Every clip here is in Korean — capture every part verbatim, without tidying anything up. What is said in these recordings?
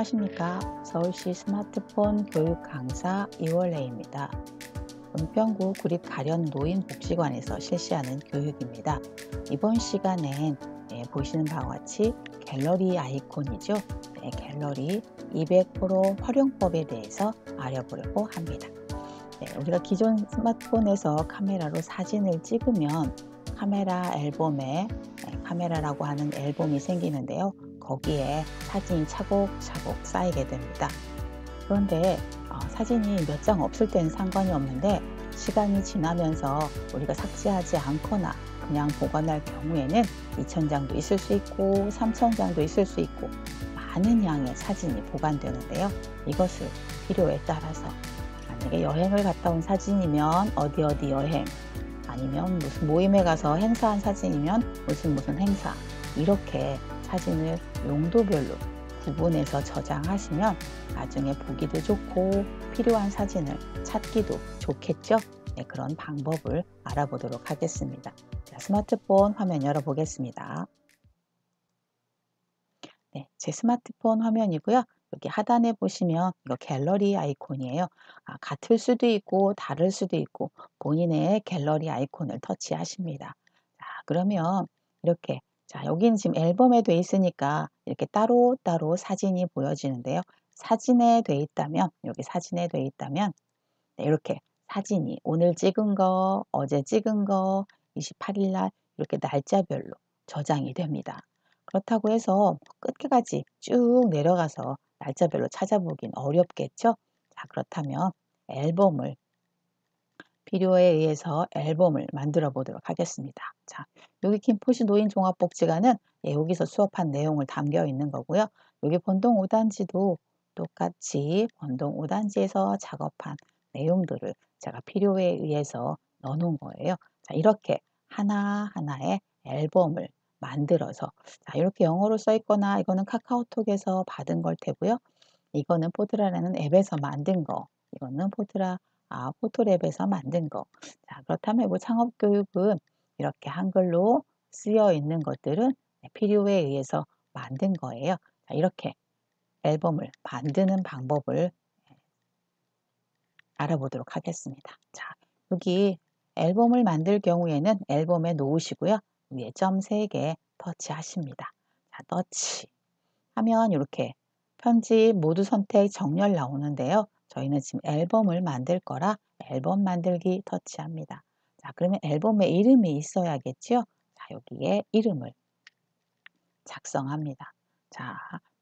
안녕하십니까. 서울시 스마트폰 교육 강사 이월혜입니다. 은평구 구립 가련 노인복지관에서 실시하는 교육입니다. 이번 시간엔 네, 보시는 바와 같이 갤러리 아이콘이죠. 네, 갤러리 이백 퍼센트 활용법에 대해서 알아보려고 합니다. 네, 우리가 기존 스마트폰에서 카메라로 사진을 찍으면 카메라 앨범에 네, 카메라라고 하는 앨범이 생기는데요. 거기에 사진이 차곡차곡 쌓이게 됩니다. 그런데 어, 사진이 몇 장 없을 때는 상관이 없는데 시간이 지나면서 우리가 삭제하지 않거나 그냥 보관할 경우에는 이천 장도 있을 수 있고 삼천 장도 있을 수 있고 많은 양의 사진이 보관되는데요. 이것을 필요에 따라서 만약에 여행을 갔다 온 사진이면 어디 어디 여행, 아니면 무슨 모임에 가서 행사한 사진이면 무슨 무슨 행사, 이렇게 사진을 용도별로 구분해서 저장하시면 나중에 보기도 좋고 필요한 사진을 찾기도 좋겠죠? 네, 그런 방법을 알아보도록 하겠습니다. 자, 스마트폰 화면 열어보겠습니다. 네, 제 스마트폰 화면이고요. 여기 하단에 보시면 이거 갤러리 아이콘이에요. 아, 같을 수도 있고 다를 수도 있고 본인의 갤러리 아이콘을 터치하십니다. 자, 그러면 이렇게 자, 여기는 지금 앨범에 돼 있으니까 이렇게 따로따로 사진이 보여지는데요. 사진에 돼 있다면, 여기 사진에 돼 있다면 네, 이렇게 사진이 오늘 찍은 거, 어제 찍은 거, 이십팔일 날 이렇게 날짜별로 저장이 됩니다. 그렇다고 해서 끝까지 쭉 내려가서 날짜별로 찾아보긴 어렵겠죠? 자, 그렇다면 앨범을, 필요에 의해서 앨범을 만들어 보도록 하겠습니다. 자, 여기 김포시 노인종합복지관은 예, 여기서 수업한 내용을 담겨 있는 거고요. 여기 번동 오 단지도 똑같이 번동 오 단지에서 작업한 내용들을 제가 필요에 의해서 넣어 놓은 거예요. 자, 이렇게 하나하나의 앨범을 만들어서, 자, 이렇게 영어로 써 있거나, 이거는 카카오톡에서 받은 걸 테고요. 이거는 포드라라는 앱에서 만든 거, 이거는 포드라 아, 포토랩에서 만든 거. 자, 그렇다면 뭐 창업교육은 이렇게 한글로 쓰여 있는 것들은 필요에 의해서 만든 거예요. 자, 이렇게 앨범을 만드는 방법을 알아보도록 하겠습니다. 자, 여기 앨범을 만들 경우에는 앨범에 놓으시고요. 위에 점 세 개 터치하십니다. 자, 터치 하면 이렇게 편집, 모두 선택, 정렬 나오는데요. 저희는 지금 앨범을 만들 거라 앨범 만들기 터치합니다. 자, 그러면 앨범에 이름이 있어야겠죠? 자, 여기에 이름을 작성합니다. 자,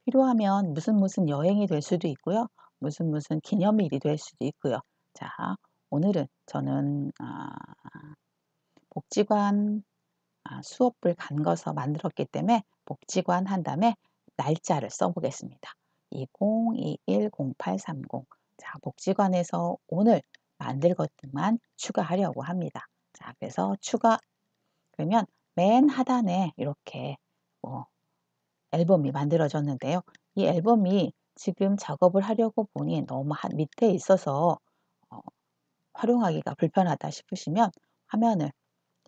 필요하면 무슨 무슨 여행이 될 수도 있고요. 무슨 무슨 기념일이 될 수도 있고요. 자, 오늘은 저는 아, 복지관 아, 수업을 간 거서 만들었기 때문에 복지관 한 다음에 날짜를 써보겠습니다. 이공이일 공팔삼공. 자, 복지관에서 오늘 만들 것들만 추가하려고 합니다. 자, 그래서 추가, 그러면 맨 하단에 이렇게 뭐 앨범이 만들어졌는데요. 이 앨범이 지금 작업을 하려고 보니 너무 한 밑에 있어서 어, 활용하기가 불편하다 싶으시면 화면을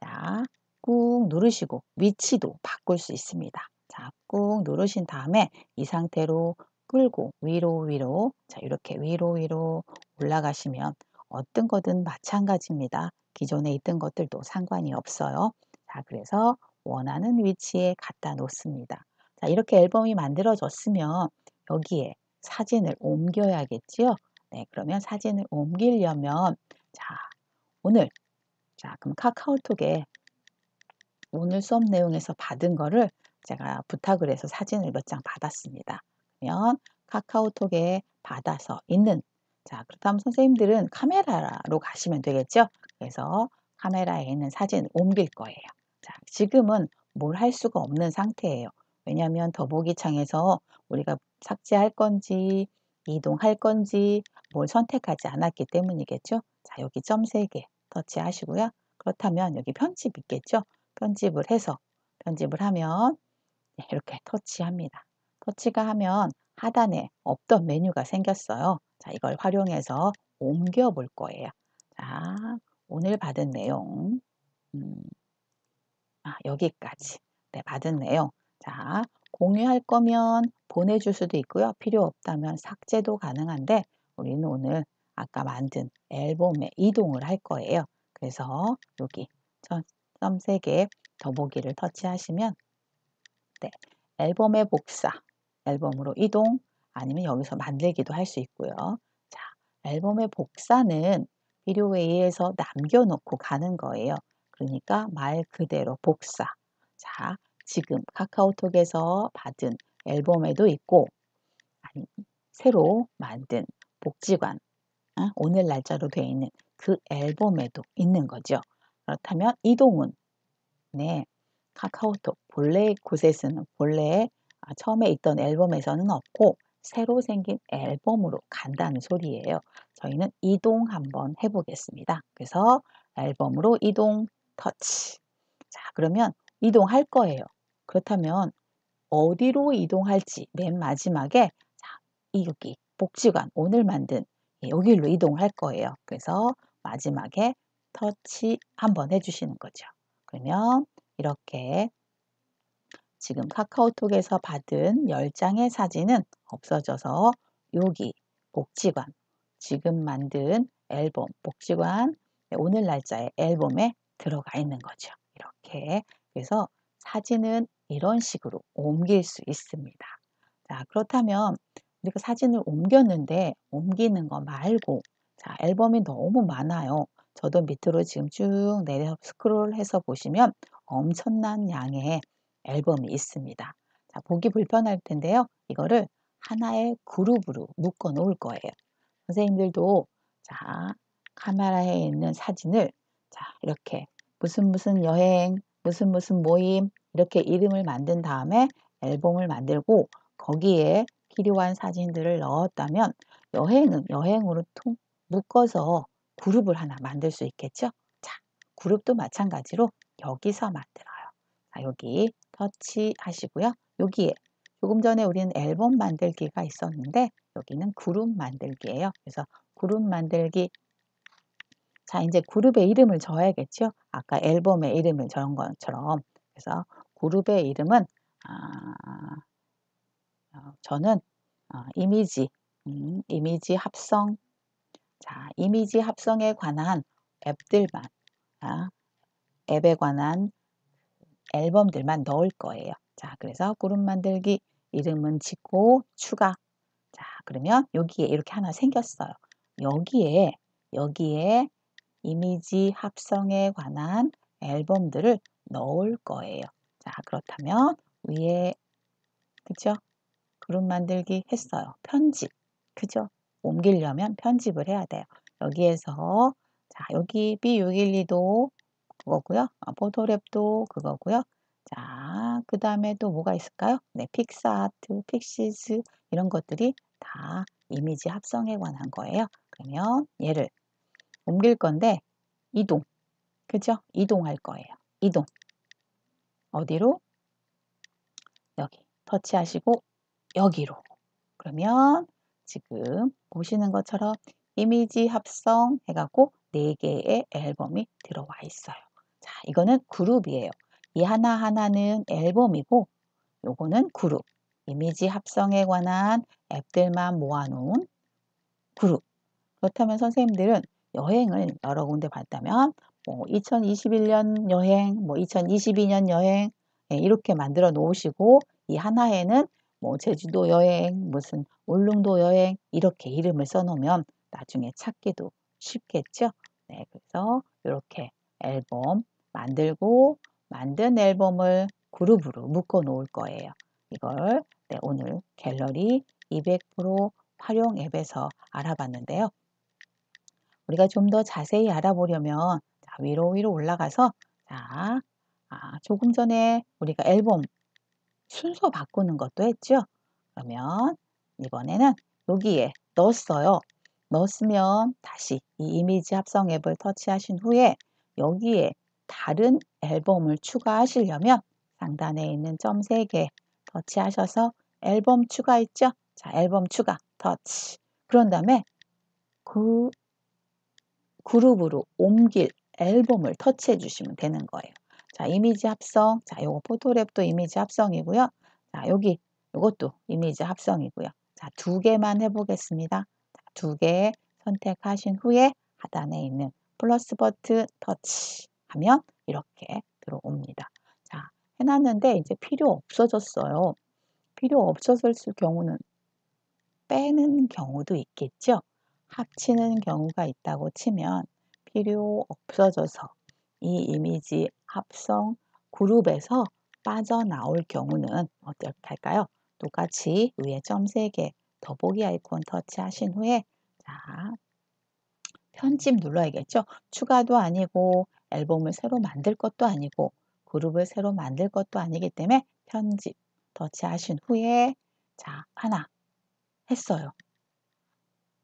자, 꾹 누르시고 위치도 바꿀 수 있습니다. 자, 꾹 누르신 다음에 이 상태로 끌고 위로 위로, 자, 이렇게 위로 위로 올라가시면 어떤 거든 마찬가지입니다. 기존에 있던 것들도 상관이 없어요. 자, 그래서 원하는 위치에 갖다 놓습니다. 자, 이렇게 앨범이 만들어졌으면 여기에 사진을 옮겨야겠지요. 네, 그러면 사진을 옮기려면 자, 오늘 자, 그럼 카카오톡에 오늘 수업 내용에서 받은 거를 제가 부탁을 해서 사진을 몇 장 받았습니다. 카카오톡에 받아서 있는, 자, 그렇다면 선생님들은 카메라로 가시면 되겠죠. 그래서 카메라에 있는 사진 옮길 거예요. 자, 지금은 뭘 할 수가 없는 상태예요. 왜냐하면 더보기 창에서 우리가 삭제할 건지 이동할 건지 뭘 선택하지 않았기 때문이겠죠. 자, 여기 점 세 개 터치하시고요. 그렇다면 여기 편집 있겠죠. 편집을 해서 편집을 하면 이렇게 터치합니다. 터치가 하면 하단에 없던 메뉴가 생겼어요. 자, 이걸 활용해서 옮겨 볼 거예요. 자, 오늘 받은 내용. 음, 아, 여기까지. 네, 받은 내용. 자, 공유할 거면 보내줄 수도 있고요. 필요 없다면 삭제도 가능한데 우리는 오늘 아까 만든 앨범에 이동을 할 거예요. 그래서 여기 점 세 개 더보기를 터치하시면 네, 앨범의 복사, 앨범으로 이동, 아니면 여기서 만들기도 할 수 있고요. 자, 앨범의 복사는 필요에 의해서 남겨놓고 가는 거예요. 그러니까 말 그대로 복사. 자, 지금 카카오톡에서 받은 앨범에도 있고, 아니, 새로 만든 복지관, 어? 오늘 날짜로 되어 있는 그 앨범에도 있는 거죠. 그렇다면 이동은 네, 카카오톡 본래 곳에 쓰는 본래 아, 처음에 있던 앨범에서는 없고 새로 생긴 앨범으로 간다는 소리예요. 저희는 이동 한번 해보겠습니다. 그래서 앨범으로 이동 터치. 자, 그러면 이동할 거예요. 그렇다면 어디로 이동할지 맨 마지막에 자, 여기 복지관 오늘 만든 예, 여기로 이동할 거예요. 그래서 마지막에 터치 한번 해주시는 거죠. 그러면 이렇게 지금 카카오톡에서 받은 열 장의 사진은 없어져서 여기 복지관, 지금 만든 앨범, 복지관, 오늘 날짜의 앨범에 들어가 있는 거죠. 이렇게. 그래서 사진은 이런 식으로 옮길 수 있습니다. 자, 그렇다면 우리가 사진을 옮겼는데 옮기는 거 말고 자, 앨범이 너무 많아요. 저도 밑으로 지금 쭉 내려 스크롤해서 보시면 엄청난 양의 앨범이 있습니다. 자, 보기 불편할 텐데요. 이거를 하나의 그룹으로 묶어 놓을 거예요. 선생님들도 자, 카메라에 있는 사진을 자, 이렇게 무슨 무슨 여행, 무슨 무슨 모임 이렇게 이름을 만든 다음에 앨범을 만들고 거기에 필요한 사진들을 넣었다면 여행은 여행으로 통 묶어서 그룹을 하나 만들 수 있겠죠? 자, 그룹도 마찬가지로 여기서 만들어요. 자, 여기 터치하시고요. 여기에 조금 전에 우리는 앨범 만들기가 있었는데 여기는 그룹 만들기예요. 그래서 그룹 만들기. 자, 이제 그룹의 이름을 줘야겠죠? 아까 앨범의 이름을 저런 것처럼. 그래서 그룹의 이름은 아, 저는 어, 이미지, 음, 이미지 합성. 자, 이미지 합성에 관한 앱들만, 아, 앱에 관한 앨범들만 넣을 거예요. 자, 그래서 그룹 만들기 이름은 짓고 추가. 자, 그러면 여기에 이렇게 하나 생겼어요. 여기에, 여기에 이미지 합성에 관한 앨범들을 넣을 거예요. 자, 그렇다면 위에, 그쵸? 그룹 만들기 했어요. 편집, 그죠? 옮기려면 편집을 해야 돼요. 여기에서 자, 여기 비 육백십이도 그거고요. 아, 포토랩도 그거고요. 자, 그 다음에 또 뭐가 있을까요? 네, 픽사아트, 픽시즈 이런 것들이 다 이미지 합성에 관한 거예요. 그러면 얘를 옮길 건데 이동, 그죠? 이동할 거예요. 이동 어디로? 여기 터치하시고 여기로. 그러면 지금 보시는 것처럼 이미지 합성 해갖고 네 개의 앨범이 들어와 있어요. 자, 이거는 그룹이에요. 이 하나하나는 앨범이고 요거는 그룹. 이미지 합성에 관한 앱들만 모아놓은 그룹. 그렇다면 선생님들은 여행을 여러 군데 봤다면 뭐 이천이십일 년 여행, 뭐 이천이십이 년 여행 네, 이렇게 만들어 놓으시고 이 하나에는 뭐 제주도 여행, 무슨 울릉도 여행 이렇게 이름을 써놓으면 나중에 찾기도 쉽겠죠. 네, 그래서 이렇게 앨범 만들고 만든 앨범을 그룹으로 묶어 놓을 거예요. 이걸 네, 오늘 갤러리 이백 퍼센트 활용 앱에서 알아봤는데요. 우리가 좀 더 자세히 알아보려면 자, 위로 위로 올라가서 자, 아, 조금 전에 우리가 앨범 순서 바꾸는 것도 했죠. 그러면 이번에는 여기에 넣었어요. 넣었으면 다시 이 이미지 합성 앱을 터치하신 후에 여기에 다른 앨범을 추가하시려면 상단에 있는 점 세 개 터치하셔서 앨범 추가 있죠. 자, 앨범 추가 터치. 그런 다음에 그 그룹으로 옮길 앨범을 터치해 주시면 되는 거예요. 자, 이미지 합성. 자, 요거 포토랩도 이미지 합성이고요. 자, 여기 이것도 이미지 합성이고요. 자, 두 개만 해보겠습니다. 자, 두 개 선택하신 후에 하단에 있는 플러스 버튼 터치하면 이렇게 들어옵니다. 자, 해놨는데 이제 필요 없어졌어요. 필요 없어졌을 경우는 빼는 경우도 있겠죠. 합치는 경우가 있다고 치면 필요 없어져서 이 이미지 합성 그룹에서 빠져나올 경우는 어떻게 할까요? 똑같이 위에 점 세 개 더보기 아이콘 터치하신 후에 자, 편집 눌러야겠죠. 추가도 아니고 앨범을 새로 만들 것도 아니고 그룹을 새로 만들 것도 아니기 때문에 편집 터치하신 후에 자, 하나 했어요.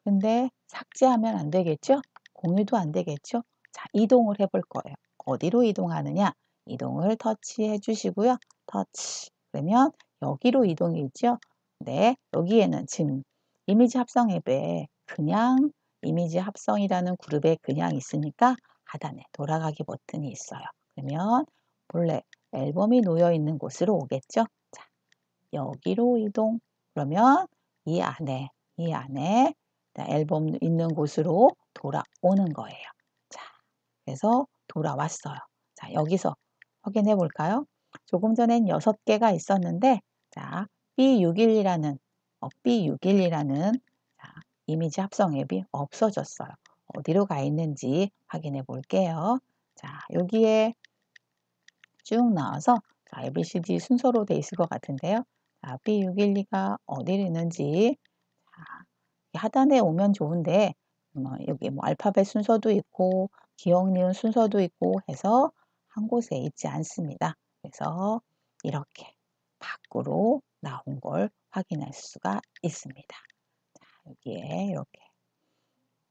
근데 삭제하면 안 되겠죠? 공유도 안 되겠죠? 자, 이동을 해볼 거예요. 어디로 이동하느냐? 이동을 터치해 주시고요. 터치. 그러면 여기로 이동이 있죠? 네, 여기에는 지금 이미지 합성 앱에 그냥 이미지 합성이라는 그룹에 그냥 있으니까 하단에 돌아가기 버튼이 있어요. 그러면 원래 앨범이 놓여 있는 곳으로 오겠죠? 자, 여기로 이동. 그러면 이 안에, 이 안에 앨범 있는 곳으로 돌아오는 거예요. 자, 그래서 돌아왔어요. 자, 여기서 확인해 볼까요? 조금 전엔 여섯 개가 있었는데, 자, 비 육십일이라는, 어, 비 육십일이라는 자, 이미지 합성 앱이 없어졌어요. 어디로 가 있는지 확인해 볼게요. 자, 여기에 쭉 나와서 자, 에이 비 씨 디 순서로 돼 있을 것 같은데요. 자, 비 육백십이가 어디로 있는지 자, 하단에 오면 좋은데 뭐, 여기 뭐 알파벳 순서도 있고 기억 니은 순서도 있고 해서 한 곳에 있지 않습니다. 그래서 이렇게 밖으로 나온 걸 확인할 수가 있습니다. 자, 여기에 이렇게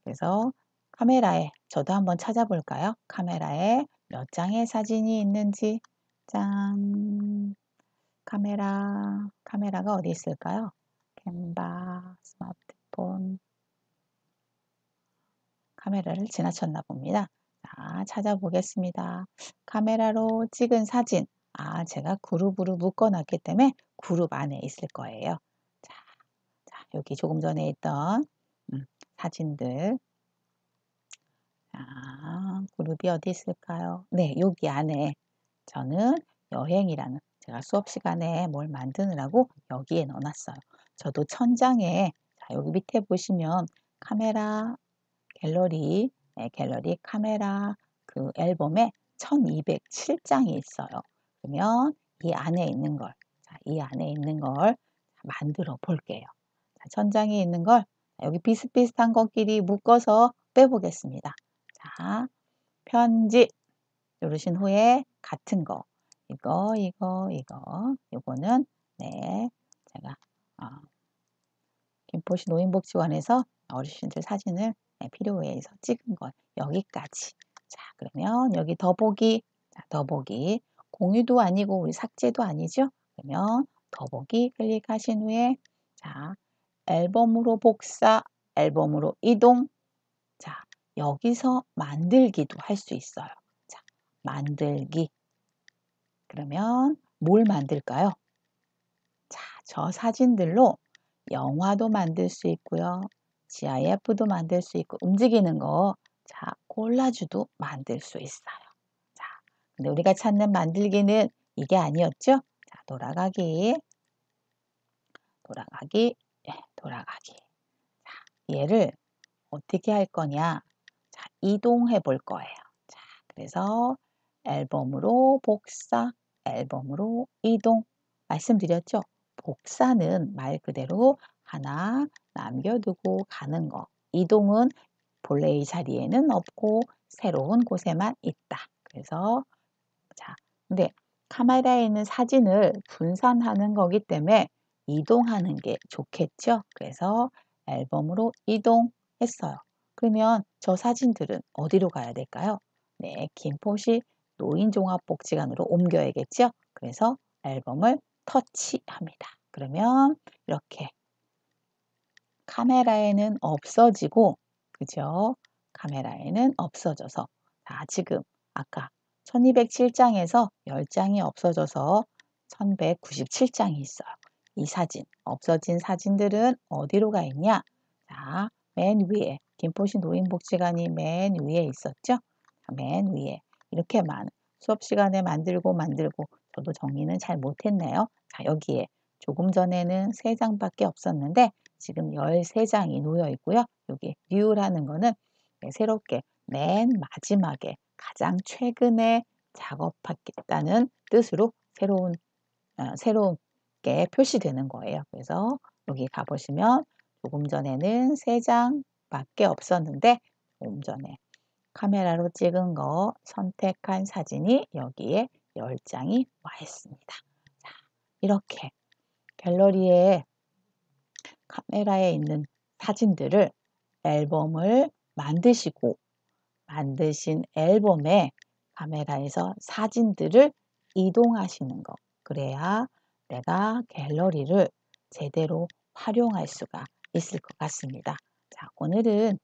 그래서 카메라에 저도 한번 찾아볼까요? 카메라에 몇 장의 사진이 있는지 짠! 카메라, 카메라가 어디 있을까요? 캔바, 스마트폰 카메라를 지나쳤나 봅니다. 자, 찾아보겠습니다. 카메라로 찍은 사진 아, 제가 그룹으로 묶어놨기 때문에 그룹 안에 있을 거예요. 자, 자 여기 조금 전에 있던 음, 사진들 자, 그룹이 어디 있을까요? 네, 여기 안에 저는 여행이라는 제가 수업 시간에 뭘 만드느라고 여기에 넣어놨어요. 저도 천장에 자, 여기 밑에 보시면 카메라, 갤러리, 네, 갤러리, 카메라 그 앨범에 천이백칠 장이 있어요. 그러면 이 안에 있는 걸, 자, 이 안에 있는 걸 만들어 볼게요. 자, 천장에 있는 걸 여기 비슷비슷한 것끼리 묶어서 빼보겠습니다. 자, 편집 누르신 후에 같은 거 이거 이거 이거 요거는 네 제가 어, 김포시 노인복지관에서 어르신들 사진을 네, 필요해서 찍은 것 여기까지. 자, 그러면 여기 더보기 자, 더보기 공유도 아니고 우리 삭제도 아니죠. 그러면 더보기 클릭하신 후에 자, 앨범으로 복사 앨범으로 이동 자, 여기서 만들기도 할 수 있어요. 자, 만들기 그러면 뭘 만들까요? 자, 저 사진들로 영화도 만들 수 있고요. 지아이에프도 만들 수 있고 움직이는 거 자, 콜라주도 만들 수 있어요. 자, 근데 우리가 찾는 만들기는 이게 아니었죠? 자, 돌아가기 돌아가기 예, 돌아가기 자, 얘를 어떻게 할 거냐? 자, 이동해 볼 거예요. 자, 그래서 앨범으로 복사, 앨범으로 이동. 말씀드렸죠? 복사는 말 그대로 하나 남겨두고 가는 거. 이동은 본래 이 자리에는 없고 새로운 곳에만 있다. 그래서 자, 근데 카메라에 있는 사진을 분산하는 거기 때문에 이동하는 게 좋겠죠? 그래서 앨범으로 이동했어요. 그러면 저 사진들은 어디로 가야 될까요? 네, 김포시 노인종합복지관으로 옮겨야겠죠? 그래서 앨범을 터치합니다. 그러면 이렇게 카메라에는 없어지고 그죠? 카메라에는 없어져서 자, 지금 아까 천이백칠 장에서 십 장이 없어져서 천백구십칠 장이 있어요. 이 사진, 없어진 사진들은 어디로 가 있냐? 자, 맨 위에, 김포시 노인복지관이 맨 위에 있었죠? 맨 위에, 이렇게 많은, 수업시간에 만들고 만들고, 저도 정리는 잘 못했네요. 자, 여기에 조금 전에는 세 장밖에 없었는데, 지금 열세 장이 놓여 있고요. 여기 뉴라는 거는 새롭게 맨 마지막에 가장 최근에 작업했다는 뜻으로 새로운, 어, 새롭게 표시되는 거예요. 그래서 여기 가보시면 조금 전에는 세 장밖에 없었는데 조금 전에 카메라로 찍은 거 선택한 사진이 여기에 열 장이 와 있습니다. 자, 이렇게 갤러리에 카메라에 있는 사진들을 앨범을 만드시고 만드신 앨범에 카메라에서 사진들을 이동하시는 것. 그래야 내가 갤러리를 제대로 활용할 수가 있을 것 같습니다. 자, 오늘은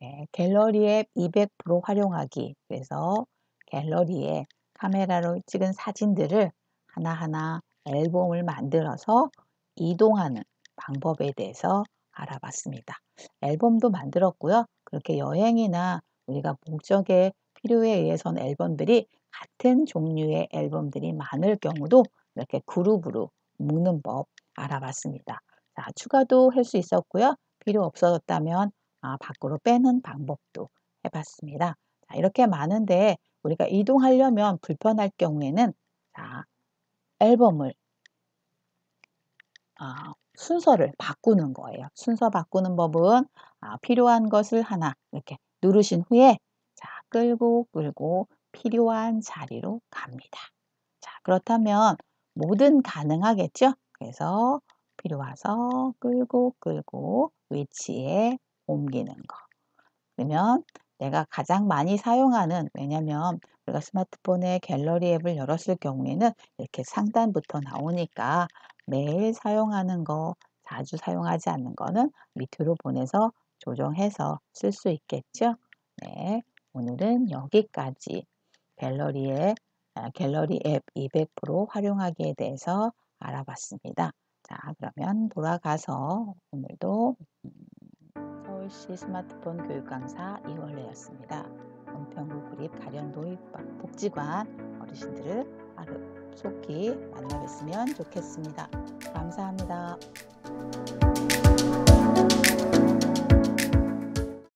네, 갤러리 앱 이백 퍼센트 활용하기. 그래서 갤러리에 카메라로 찍은 사진들을 하나하나 앨범을 만들어서 이동하는 방법에 대해서 알아봤습니다. 앨범도 만들었고요. 그렇게 여행이나 우리가 목적에 필요에 의해선 앨범들이 같은 종류의 앨범들이 많을 경우도 이렇게 그룹으로 묶는 법 알아봤습니다. 자, 추가도 할 수 있었고요. 필요 없어졌다면 아, 밖으로 빼는 방법도 해봤습니다. 자, 이렇게 많은데 우리가 이동하려면 불편할 경우에는 자, 앨범을 아, 순서를 바꾸는 거예요. 순서 바꾸는 법은 아, 필요한 것을 하나 이렇게 누르신 후에 자, 끌고 끌고 필요한 자리로 갑니다. 자, 그렇다면 뭐든 가능하겠죠? 그래서 필요해서 끌고 끌고 위치에 옮기는 거. 그러면 내가 가장 많이 사용하는, 왜냐면 우리가 스마트폰에 갤러리 앱을 열었을 경우에는 이렇게 상단부터 나오니까 매일 사용하는 거, 자주 사용하지 않는 거는 밑으로 보내서 조정해서 쓸 수 있겠죠? 네, 오늘은 여기까지 갤러리의, 갤러리 앱 이백 퍼센트 활용하기에 대해서 알아봤습니다. 자, 그러면 돌아가서 오늘도 서울시 스마트폰 교육 강사 이월래였습니다. 은평구 구립 가련노인복지관 어르신들을 속히 만나뵀으면 좋겠습니다. 감사합니다.